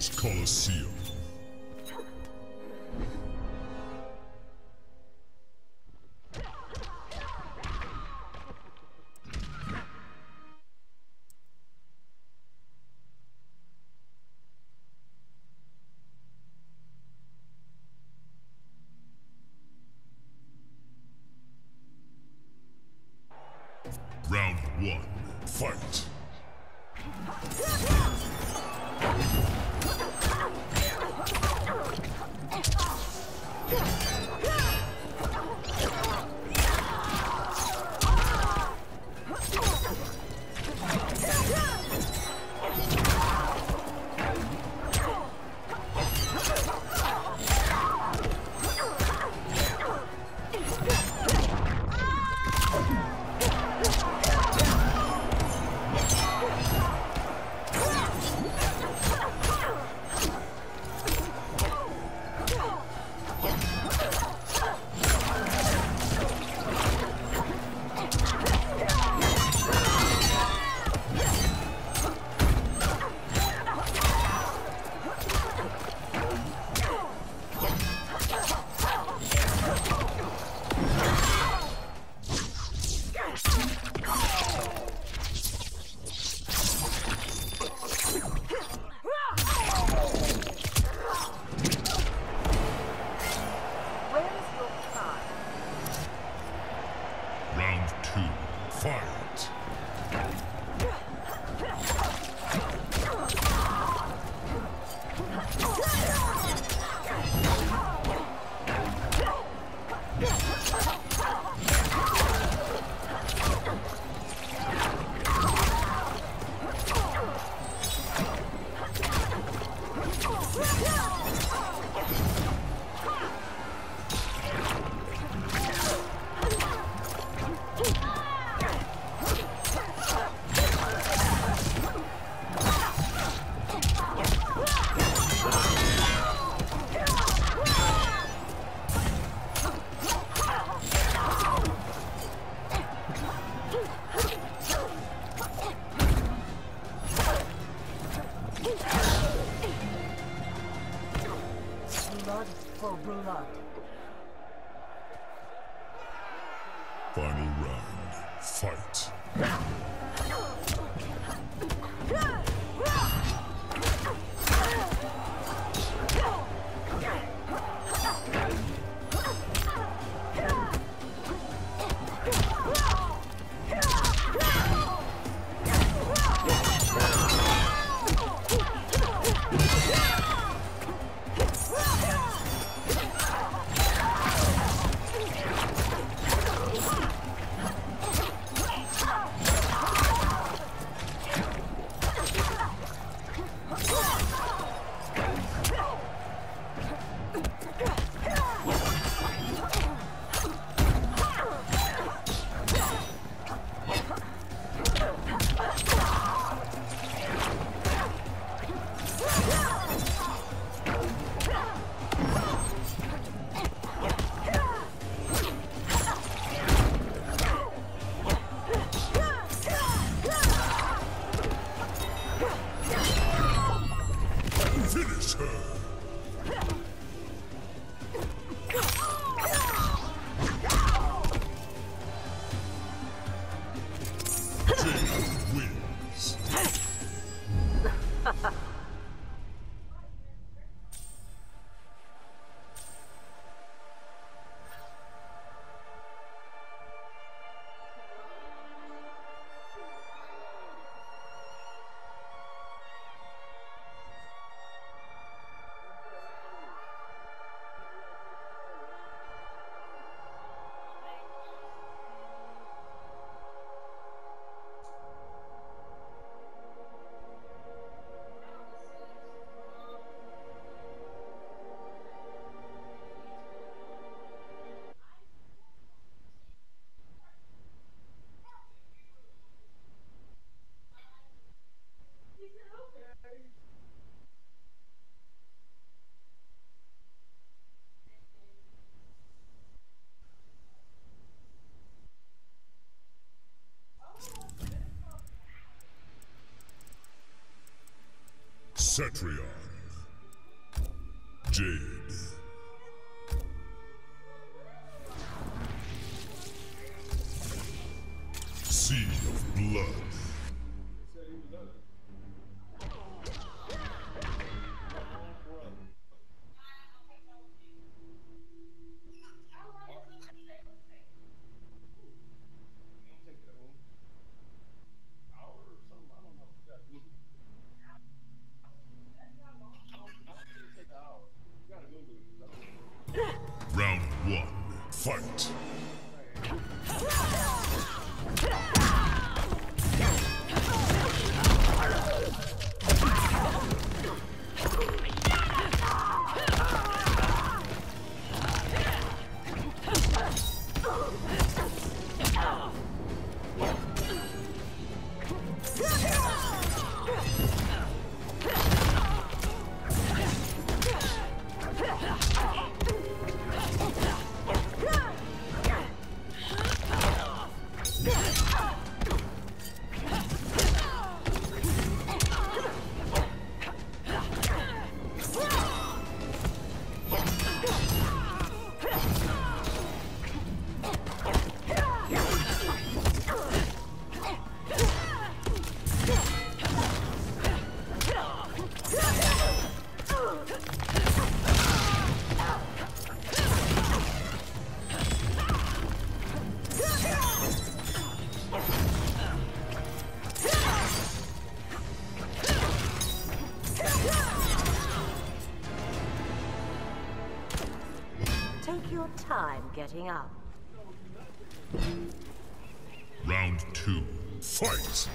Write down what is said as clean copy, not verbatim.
Carthage Colosseum. Round one, fight. Final round, fight. Cetrion. Jade. Sea of Blood. Take your time getting up. Round 2, fight!